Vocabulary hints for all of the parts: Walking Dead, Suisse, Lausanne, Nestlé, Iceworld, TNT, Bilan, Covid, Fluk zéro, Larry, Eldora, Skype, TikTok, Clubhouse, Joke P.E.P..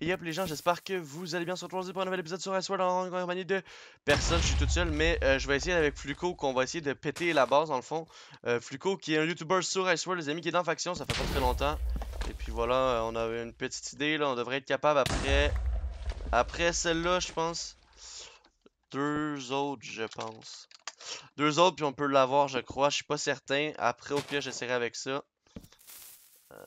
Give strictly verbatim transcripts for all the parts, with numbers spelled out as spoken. Et yep les gens, j'espère que vous allez bien sur aujourd'hui pour un nouvel épisode sur Iceworld en compagnie de personne. Je suis toute seule, mais euh, je vais essayer avec Fluk zéro qu'on va essayer de péter la base dans le fond. euh, Fluk zéro qui est un YouTuber sur Iceworld, les amis, qui est dans faction, ça fait pas très longtemps. Et puis voilà, on avait une petite idée là, on devrait être capable après Après celle-là je pense. Deux autres je pense Deux autres puis on peut l'avoir je crois, je suis pas certain. Après au pire j'essaierai avec ça. euh...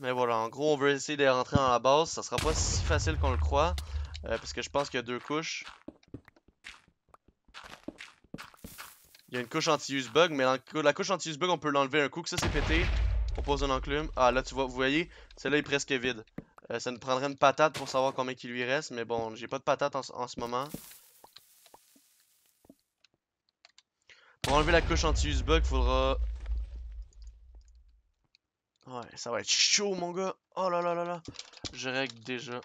Mais voilà, en gros on veut essayer de rentrer dans la base, ça sera pas si facile qu'on le croit, euh, parce que je pense qu'il y a deux couches. Il y a une couche anti-use bug, mais la couche anti-use bug on peut l'enlever un coup que ça c'est pété. On pose une enclume, ah là tu vois, vous voyez, celle-là est presque vide. euh, Ça nous prendrait une patate pour savoir combien il lui reste, mais bon j'ai pas de patate en, en ce moment. Pour enlever la couche anti-use bug faudra... Ouais, ça va être chaud mon gars. Oh là là là là. Je règle déjà.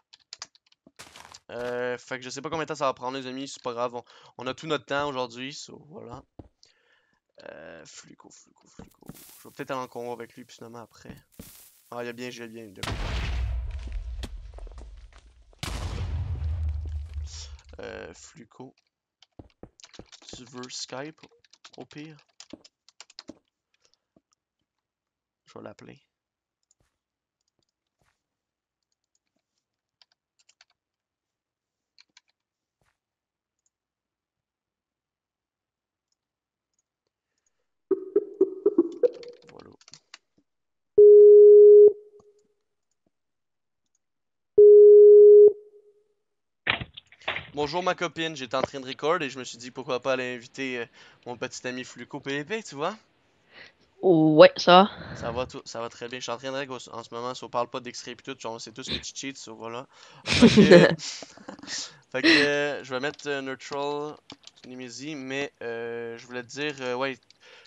Euh, fait que je sais pas combien de temps ça va prendre les amis, c'est pas grave. On, on a tout notre temps aujourd'hui, so voilà. Euh, Fluk zéro, Fluk zéro, Fluk zéro. Je vais peut-être aller en combat avec lui, puis finalement après. Ah, il y a bien, j'ai bien. De... Euh, Fluk zéro. Tu veux Skype au pire? Je vais l'appeler. Bonjour ma copine, j'étais en train de record et je me suis dit pourquoi pas aller inviter euh, mon petit ami Fluk zéro P E P, tu vois? Ouais, ça va. Ça va, tout, ça va très bien. Je suis en train de règle en ce moment, si on parle pas d'extrait et tout, genre c'est tous les cheats, so voilà. Fait que, fait que euh, je vais mettre euh, neutral, Nimésie, mais euh, je voulais te dire, euh, ouais,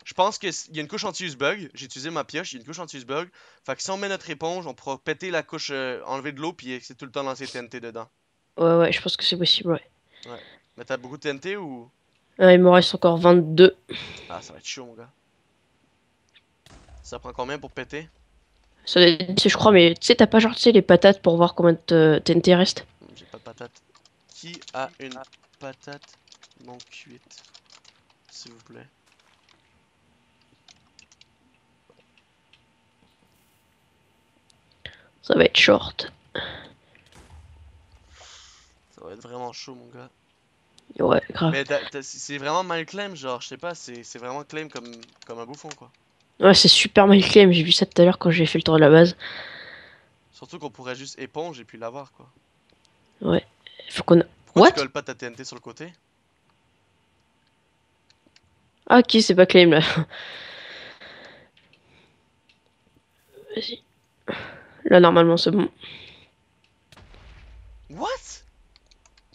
je pense qu'il y a une couche anti-use bug. J'ai utilisé ma pioche, il y a une couche anti-use bug. Fait que si on met notre éponge, on pourra péter la couche, euh, enlever de l'eau, puis c'est tout le temps lancer T N T dedans. Ouais, ouais, je pense que c'est possible, ouais. Ouais. Mais t'as beaucoup de T N T ou? Ouais, il me reste encore vingt-deux. Ah, ça va être chaud, mon gars. Ça prend combien pour péter? Ça je crois, mais tu sais, t'as pas genre, tu sais, les patates pour voir combien de T N T reste? J'ai pas de patate. Qui a une patate non cuite? S'il vous plaît. Ça va être short. Ça va être vraiment chaud, mon gars. Ouais, grave. Mais c'est vraiment mal claim, genre, je sais pas, c'est vraiment claim comme, comme un bouffon, quoi. Ouais, c'est super mal claim, j'ai vu ça tout à l'heure quand j'ai fait le tour de la base. Surtout qu'on pourrait juste éponge et puis l'avoir, quoi. Ouais, faut qu'on... Pourquoi tu colles pas ta T N T sur le côté? Ah ok, c'est pas claim là. Vas-y. Là normalement c'est bon. What?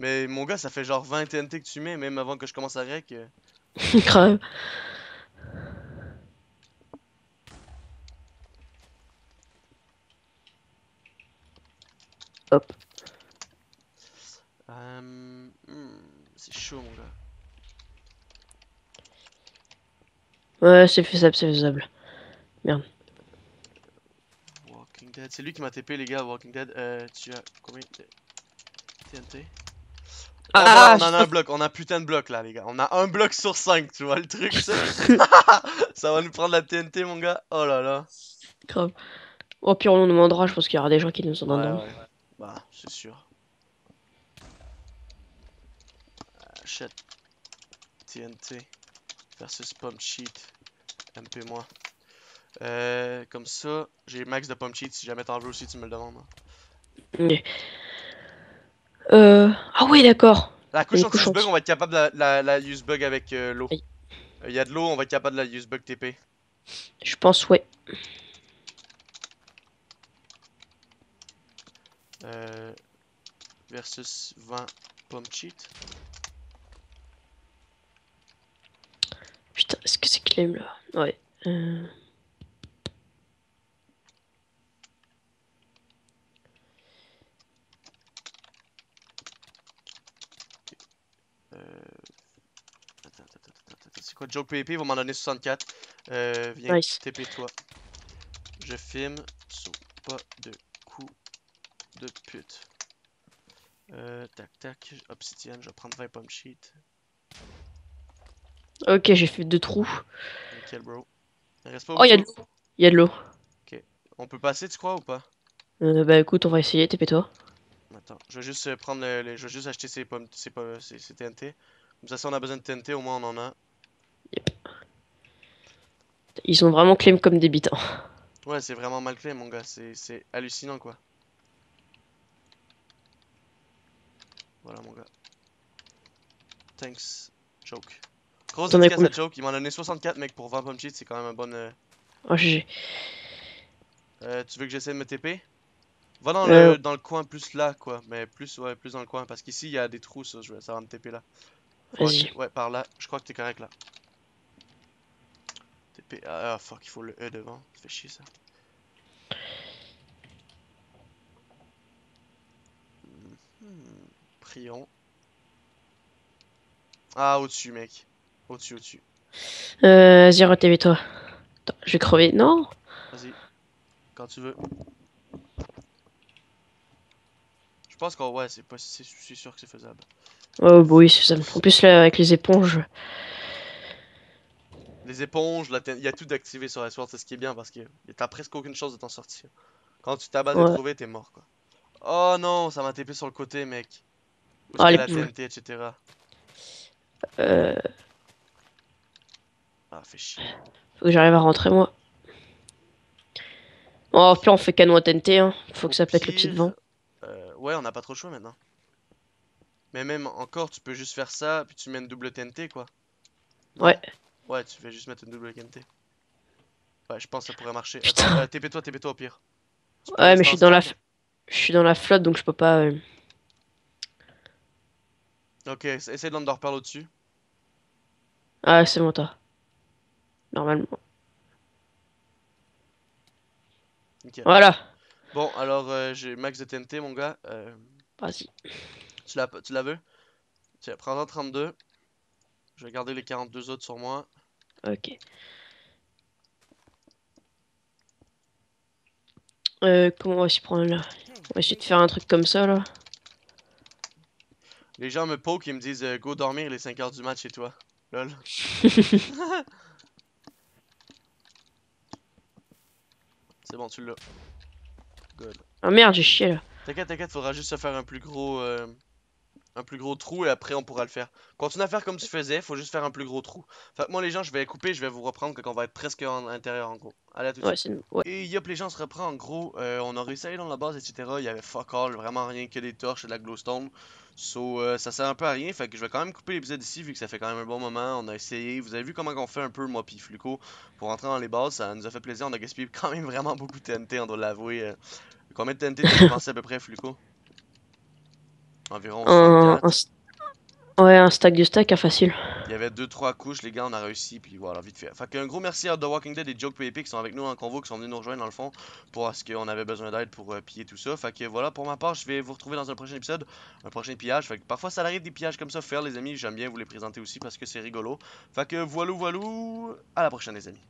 Mais mon gars, ça fait genre vingt T N T que tu mets, même avant que je commence à rec. Grave. Hop. Um, hmm, c'est chaud mon gars. Ouais, c'est faisable, c'est faisable. Merde. Walking Dead, c'est lui qui m'a T P les gars. Walking Dead, euh, tu as combien de T N T? Ah, ah on en a un bloc, on a un putain de bloc là les gars. On a un bloc sur cinq, tu vois le truc ça. Ça va nous prendre la T N T mon gars. Oh là là. Grave. Oh, puis on nous demandera, je pense qu'il y aura des gens qui nous en demanderont. Ouais, ouais. Bah, c'est sûr. Achète T N T versus pump cheat. M P-moi. Euh, comme ça, j'ai max de pump cheat. Si jamais t'en veux aussi, tu me le demandes. Okay. Euh... Ah, oui, d'accord. La couche anti-use-bug, on va être capable de la, la, la use-bug avec euh, l'eau. Il euh, y a de l'eau, on va être capable de la use-bug T P. Je pense, ouais. Euh, versus vingt pump cheat. Putain, est-ce que c'est claim là? Ouais. Euh... Euh... Attends, attends, attends, attends. C'est quoi Joke P E P? Ils vont m'en donner soixante-quatre. Euh, viens, nice. T P toi. Je filme, saute pas de. De pute. Euh, tac, tac, obsidienne, je vais prendre vingt pump sheet. Ok, j'ai fait deux trous. Nickel, bro. Il reste pas oh, y'a de l'eau. Y'a de l'eau. Ok. On peut passer, tu crois, ou pas? Euh, bah écoute, on va essayer, T P-toi. Attends, je vais juste prendre le, le, je vais juste acheter ces pommes, ces, ces, ces T N T. Comme ça, si on a besoin de T N T, au moins on en a. Yep. Ils sont vraiment claim comme débitants. Ouais, c'est vraiment mal claim, mon gars. C'est hallucinant, quoi. Voilà, mon gars. Thanks, Joke. Grosse dédicace à Joke, il m'en a donné soixante-quatre, mec, pour vingt pump sheets, c'est quand même un bon... Euh... Oh, G G. Euh, tu veux que j'essaie de me T P? Va dans, euh... le, dans le coin, plus là, quoi. Mais plus, ouais, plus dans le coin, parce qu'ici, il y a des trous, ça, ça va me T P là. Vas-y. Ouais, par là. Je crois que t'es correct, là. T P... Ah, fuck, il faut le E devant. Ça fait chier, ça. Hmm. Prions. Ah, au-dessus, mec. Au-dessus, au-dessus. Euh, vas-y, retélé-toi. Attends, je vais crever. Non! Vas-y. Quand tu veux. Je pense que ouais, c'est pas... c'est sûr que c'est faisable. Oh, bah oui, c'est faisable. En plus, là, avec les éponges... Les éponges, là, il y a tout d'activé sur Iceworld, c'est ce qui est bien, parce que t'as presque aucune chance de t'en sortir. Quand tu t'abats de ouais. trouver, t'es mort, quoi. Oh non, ça m'a T P sur le côté, mec. Parce ah, les la T N T, et cetera. Euh... Ah, fait chier. Faut que j'arrive à rentrer, moi. Oh, puis on fait canon à T N T, hein. Faut Au que ça pète pire, le petit devant. Euh, ouais, on n'a pas trop le choix, maintenant. Mais même encore, tu peux juste faire ça, puis tu mets une double T N T, quoi. Ouais. Ouais, tu fais juste mettre une double T N T. Ouais, je pense que ça pourrait marcher. Attends, euh, T P-toi, T P-toi au pire. Ouais, mais je suis dans la... Je suis dans la flotte, donc je peux pas... Euh... Ok, essaye de l'underpearl au-dessus. Ah, c'est mon tas. Normalement. Okay. Voilà. Bon, alors euh, j'ai max de T N T, mon gars. Euh... Vas-y. Tu la, tu la veux? Tiens, prends-en trente-deux. Je vais garder les quarante-deux autres sur moi. Ok. Euh, comment on va s'y prendre là? On va essayer de faire un truc comme ça là. Les gens me poke et me disent euh, go dormir, il est cinq heures du match chez toi. Lol. C'est bon, tu l'as. Good. Ah merde, j'ai chié là. T'inquiète, t'inquiète, faudra juste se faire un plus gros. Euh... Un plus gros trou et après on pourra le faire. Continue à faire comme tu faisais, faut juste faire un plus gros trou. Fait que moi les gens, je vais couper, je vais vous reprendre quand on va être presque en intérieur en gros. Allez à tout de ouais, suite. Ouais. Et yop, les gens, on se reprend en gros. Euh, on a réussi à aller dans la base, et cetera. Il y avait fuck all, vraiment rien que des torches et de la glowstone. So euh, ça sert un peu à rien, fait que je vais quand même couper l'épisode ici vu que ça fait quand même un bon moment. On a essayé, vous avez vu comment on fait un peu moi pis Fluk zéro pour rentrer dans les bases, ça nous a fait plaisir. On a gaspillé quand même vraiment beaucoup de T N T, on doit l'avouer. Euh, combien de T N T tu pensais à peu près, Fluk zéro? Environ un, un ouais, un stack de stack, hein, facile. Il y avait deux trois couches, les gars, on a réussi, puis voilà, vite fait. Fait qu'un gros merci à The Walking Dead et Joke P E P qui sont avec nous en convo, qui sont venus nous rejoindre dans le fond, pour ce qu'on avait besoin d'aide pour euh, piller tout ça. Fait que voilà, pour ma part, je vais vous retrouver dans un prochain épisode, un prochain pillage. Fait que parfois, ça arrive des pillages comme ça, faire les amis, j'aime bien vous les présenter aussi parce que c'est rigolo. Fait que voilou, voilou, à la prochaine, les amis.